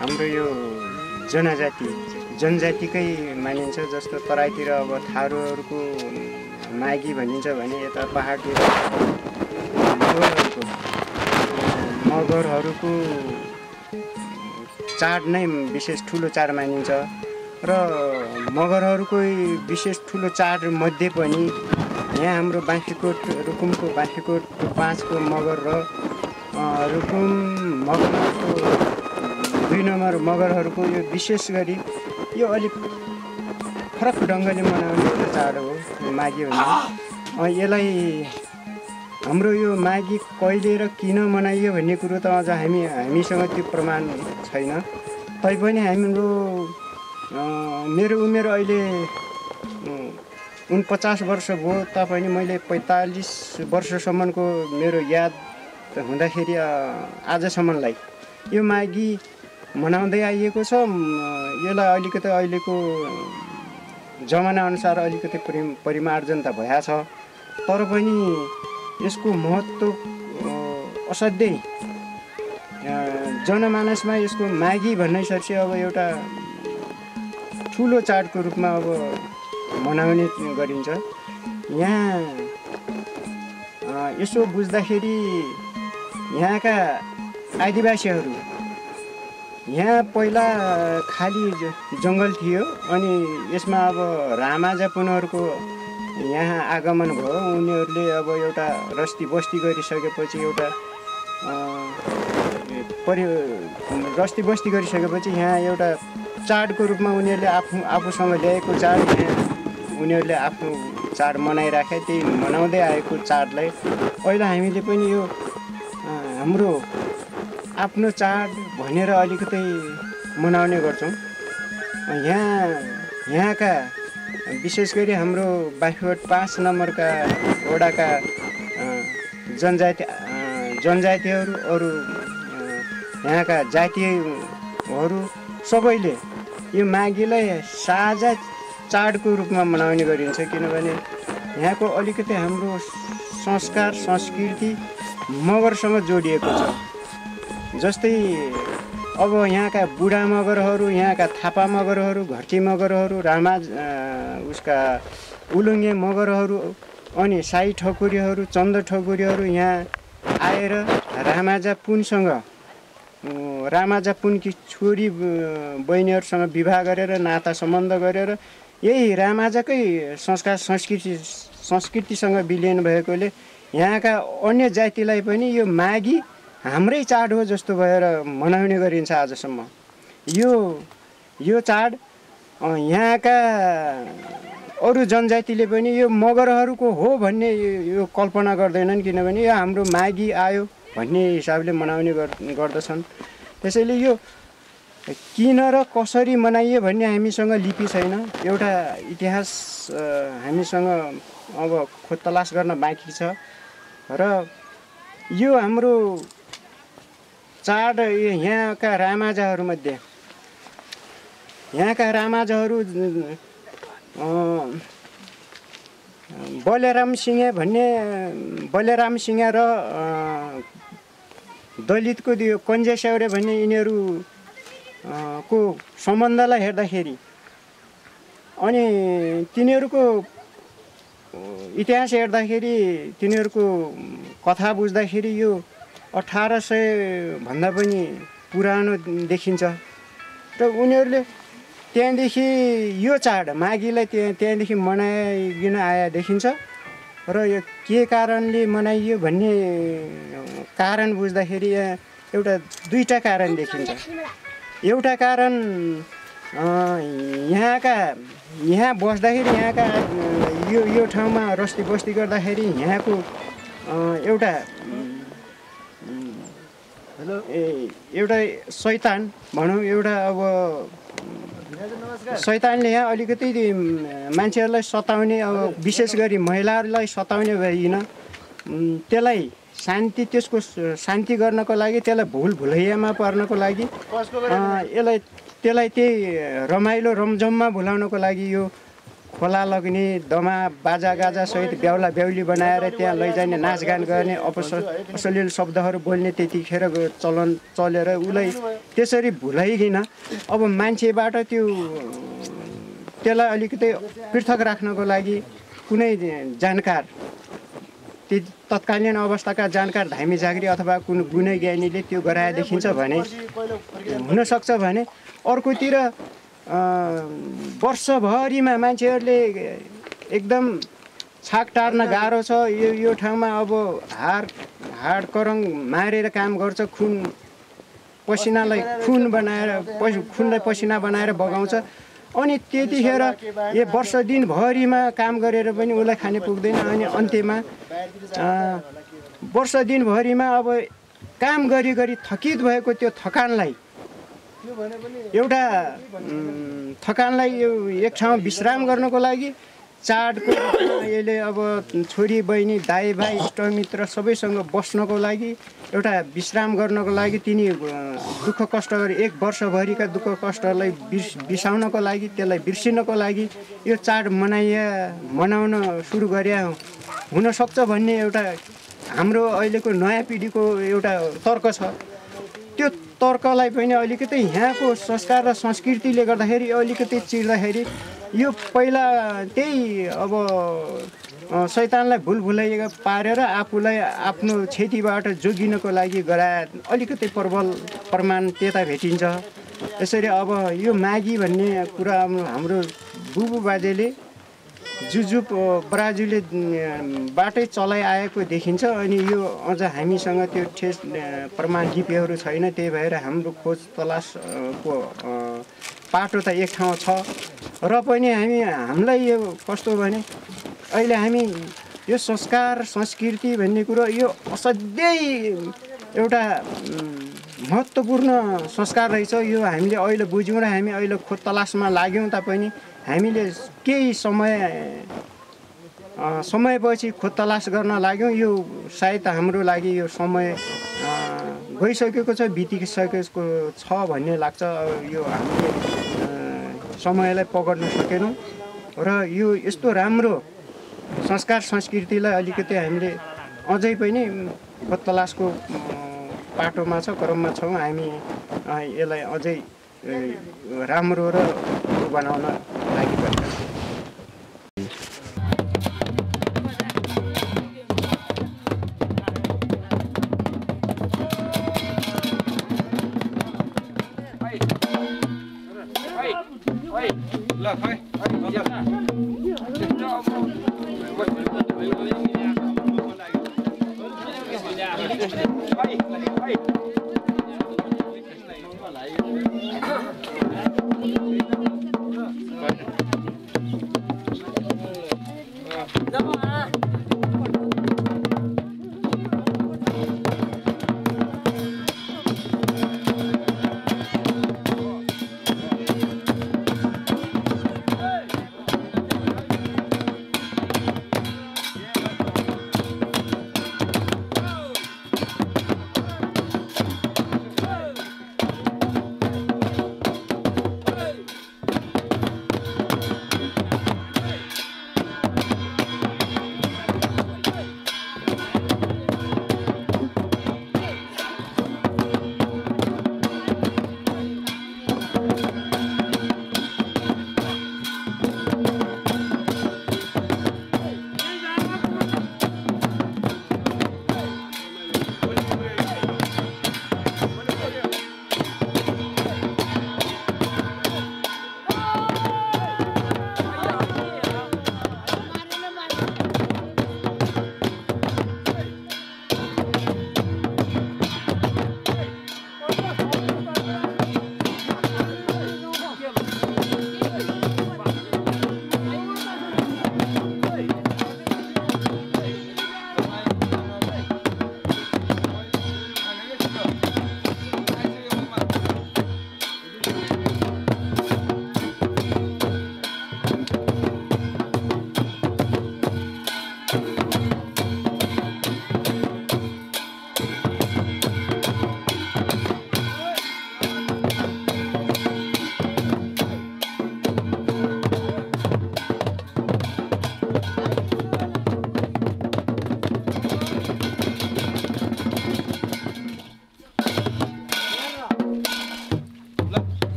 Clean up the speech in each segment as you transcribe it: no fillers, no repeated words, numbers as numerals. हाम्रो यो जनजातिकै मानिन्छ जस्तो तराईतिर अब थारूहरुको मागी भनिन्छ भने यता पहाडतिर मगरहरुको चाड नै विशेष ठूलो चाड मानिन्छ र मगरहरुकै विशेष ठूलो चाड मध्ये पनि यहाँ हाम्रो बाँकीकोट रुकुमको बाँकीकोट ५ को मगर र रुकुम मगरको २ नम्बर मगरहरुको यो विशेष गरी यो अलि फरक ढंगले मनाउने चाड हो मागी भन्ने। यसलाई हाम्रो यो मागी कहिले र किन मनाइयो भन्ने कुरा त अझ हामीसँग त्यो प्रमाण छैन। तैपनि हाम्रो मेरो उमेर अहिले ४९ वर्ष भयो, तापनि मैले ४५ वर्षसम्मको मेरो याद हुँदाखेरि आजसम्मलाई यो मागी मनाउँदै आइएको छ। यसलाई अलिकति अहिलेको जमाना अनुसार अलिकति परिमार्जन त भया छ, तर पनि यसको महत्त्व असाध्यै जनमानसमा यसको मागी भन्नेसर्छ अब एउटा ठूलो चाडको रूपमा अब मनाउने गरिन्छ। यहाँ यसो बुझ्दाखेरि यहाँका आदिवासीहरू यहाँ पहिला खाली जंगल थियो अनि यसमा अब रामाजा पुनहरुको यहाँ आगमन भयो। उनीहरुले अब एउटा रस्ती बस्ती गरिसकेपछि एउटा रस्ती बस्ती गरिसकेपछि यहाँ एउटा चाडको रूपमा उनीहरुले आफूसँग ल्याएको चाड उनीहरुले आफ्नो चाड मनाइराखे। त्यही मनाउँदै आएको चाडलाई अहिले हामीले पनि यो हाम्रो आफ्नो चाड भनेर अलिकति मनाउने गर्छौं। यहाँका विशेष गरी हाम्रो बाँकीकोट ५ नम्बरका वडाका जनजातिहरू अरु यहाँका जातिहरू सबैले यो मागीलाई साझा चाडको रूपमा मनाउने गरिन्छ, किनभने यहाँको अलिकति हाम्रो संस्कार संस्कृति मगरसँग जोडिएको छ। जस्तै अब यहाँका बुढा मगरहरू, यहाँका थापा मगरहरू, घरटी मगरहरू, उसका उलुङ्गे मगरहरू अनि साई ठकुरीहरू, चन्द ठकुरीहरू यहाँ आएर रामाजा पुनकी छोरी बहिनीहरूसँग विवाह गरेर नाता सम्बन्ध गरेर यही रामाजाकै संस्कार संस्कृतिसँग विलिन भएकोले यहाँका अन्य जातिलाई पनि यो मागी हाम्रै चाड हो जस्तो भएर मनाउने गरिन्छ आजसम्म। यो चाड यहाँका अरु जनजातिले पनि यो मगरहरुको हो भन्ने यो कल्पना गर्दैनन्, किनभने यो हाम्रो मागी आयो भन्ने हिसाबले मनाउने गर्दछन्। त्यसैले यो किन र कसरी मनाइयो भन्ने हामीसँग लिपि छैन। एउटा इतिहास हामीसँग अब खोज तलास गर्न बाँकी छ र यो हाम्रो चाड यहाँका रामाजाहरूमध्ये बलाराम सिंह र दलितको यो कन्जेस्वरा भन्ने यिनीहरू को सम्बन्धलाई हेर्दाखेरि अनि तिनीहरूको इतिहास हेर्दाखेरि तिनीहरूको कथा बुझ्दाखेरि यो 1800 भन्दा पनि पुरानो देखिन्छ र उनीहरूले त्यहाँदेखि यो चाड मागीलाई त्यहाँदेखि मनाइगिन आया देखिन्छ। र यो के कारणले मनाइयो भन्ने कारण बुझ्दाखेरि यहाँ एउटा दुईटा कारण देखिन्छ। एउटा कारण यहाँ बस्दाखेरि यहाँका यो ठाउँमा रस्ती बस्ती गर्दाखेरि यहाँको एउटा शैतान भनौं, एउटा अब शैतानले यहाँ अलिकति मान्छेहरूलाई सताउने, अब विशेष गरी महिलाहरूलाई सताउने भएन त्यसलाई शान्ति त्यसको शान्ति गर्नको लागि त्यसलाई भुलैयामा पार्नको लागि यसलाई त्यही रमाइलो रमझममा भुलाउनको लागि यो खोला लगने दमा बाजा गाजा सहित ब्याउला ब्याउली बनाएर त्यहाँ लैजाने नाचगान गर्ने अश्लील शब्दहरू बोल्ने त्यतिखेर चलन चलेर उलाई त्यसरी भुलाइकिन अब मान्छेबाट त्यो त्यसलाई अलिकति पृथक राख्नको लागि कुनै जानकार ती तत्कालीन अवस्थाका जानकार धामी झाँक्री अथवा कुनै गुणै ज्ञानीले त्यो गराए देखिन्छ भने हुन सक्छ भने अर्कोतिर वर्षभरिमा मान्छेहरूले एकदम छाक टार्न गाह्रो छ यो ठाउँमा अब हाड करङ मारेर काम गर्छ खुन पसिनालाई खुनलाई पसिना बनाएर बगाउँछ अनि त्यतिखेर यो वर्ष दिनभरिमा काम गरेर पनि उलाई खाने पुग्दैन अनि अन्त्यमा वर्ष दिनभरिमा अब काम गरी गरी थकित भएको त्यो थकानलाई एउटा थकानलाई एक ठाउँ विश्राम गर्नको लागि चाडको यसले अब छोरी बहिनी दाइ भाइ इष्टमित्र सबैसँग बस्नको लागि एउटा विश्राम गर्नको लागि तिनी दुःख कष्ट गरी एक वर्षभरिका दुःख कष्टलाई बिर्साउनको लागि त्यसलाई बिर्सिनको लागि यो चाड मनाउन सुरु गरे हुनसक्छ भन्ने एउटा हाम्रो अहिलेको नयाँ पिढीको एउटा तर्क छ त्यो तर्कलाई पनि अलिकति यहाँको संस्कार र संस्कृतिले गर्दाखेरि अलिकति चिर्दाखेरि यो पहिला त्यही अब शैतानलाई भुलभुलाइएको पारेर आफूलाई आफ्नो क्षतिबाट जोगिनको लागि गराए अलिकति प्रबल प्रमाण त्यता भेटिन्छ यसरी अब यो मागी भन्ने कुरा हाम्रो बुबु बाजेले जुजु बराजुले बाटै चलाइआएको देखिन्छ अनि यो अझ हामीसँग त्यो ठेस प्रमाण लिपिहरू छैन त्यही भएर हाम्रो खोज तलासको पाटो त एक ठाउँ छ र पनि हामीलाई यो कस्तो भने अहिले हामी यो संस्कार संस्कृति भन्ने कुरो यो असाध्यै एउटा महत्त्वपूर्ण संस्कार रहेछ यो हामीले अहिले बुझ्यौँ र हामी अहिले खोज तलासमा लाग्यौँ तापनि हामीले केही समयपछि खोज तलास गर्न लाग्यौँ यो सायद हाम्रो लागि यो समय गइसकेको छ बितिसकेको छ भन्ने लाग्छ यो हामीले समयलाई पकड्न सकेनौँ र यो यस्तो राम्रो संस्कार संस्कृतिलाई अलिकति हामीले अझै पनि खोज तलासको पाटोमा छ क्रममा छौँ हामी यसलाई अझै राम्रो र बनाउन लागि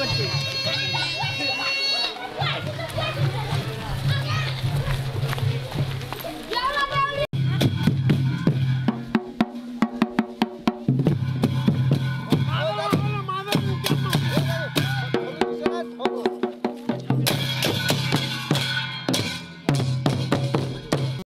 I don't know.